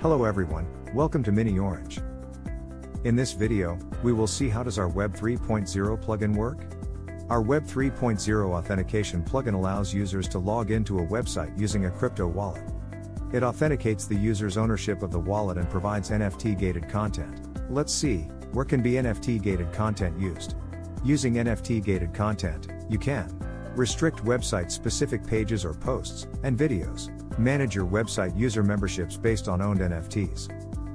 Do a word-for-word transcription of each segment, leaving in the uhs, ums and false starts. Hello everyone, welcome to Mini Orange. In this video, we will see how does our Web three point zero plugin work. Our Web three point zero authentication plugin allows users to log into a website using a crypto wallet. It authenticates the user's ownership of the wallet and provides N F T gated content. Let's see, where can be N F T gated content used? Using N F T gated content, you can restrict website specific pages or posts, and videos. Manage your website user memberships based on owned N F Ts.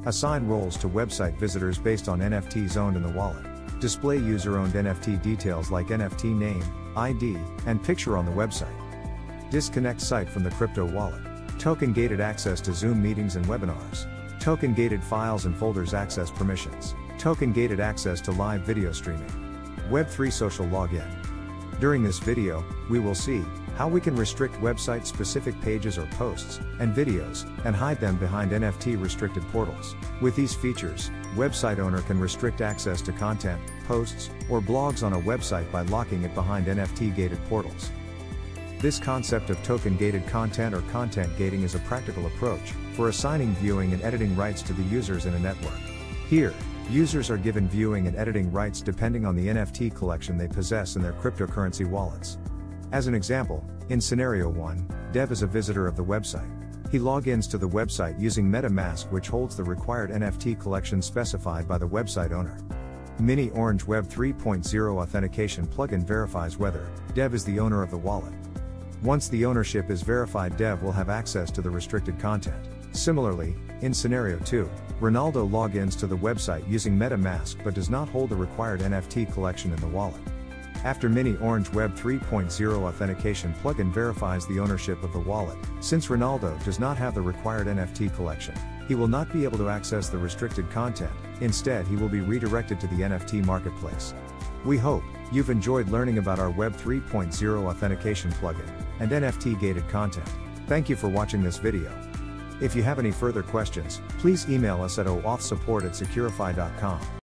Assign roles to website visitors based on N F Ts owned in the wallet. Display user-owned N F T details like N F T name, I D, and picture on the website. Disconnect site from the crypto wallet. Token-gated access to Zoom meetings and webinars. Token-gated files and folders access permissions. Token-gated access to live video streaming. Web three social login. During this video, we will see how we can restrict website-specific pages or posts, and videos, and hide them behind N F T-restricted portals. With these features, website owner can restrict access to content, posts, or blogs on a website by locking it behind N F T-gated portals. This concept of token-gated content or content gating is a practical approach for assigning viewing and editing rights to the users in a network. Here, users are given viewing and editing rights depending on the N F T collection they possess in their cryptocurrency wallets. As an example, in scenario one, Dev is a visitor of the website. He logins to the website using MetaMask, which holds the required N F T collection specified by the website owner. Mini Orange Web three point zero authentication plugin verifies whether Dev is the owner of the wallet. Once the ownership is verified, Dev will have access to the restricted content. Similarly, in scenario two, Ronaldo logins to the website using MetaMask but does not hold the required N F T collection in the wallet. After Mini Orange Web three point zero authentication plugin verifies the ownership of the wallet, since Ronaldo does not have the required N F T collection, he will not be able to access the restricted content. Instead, he will be redirected to the N F T marketplace. We hope you've enjoyed learning about our Web three point zero authentication plugin and N F T gated content. Thank you for watching this video. If you have any further questions, please email us at O auth support at securify dot com.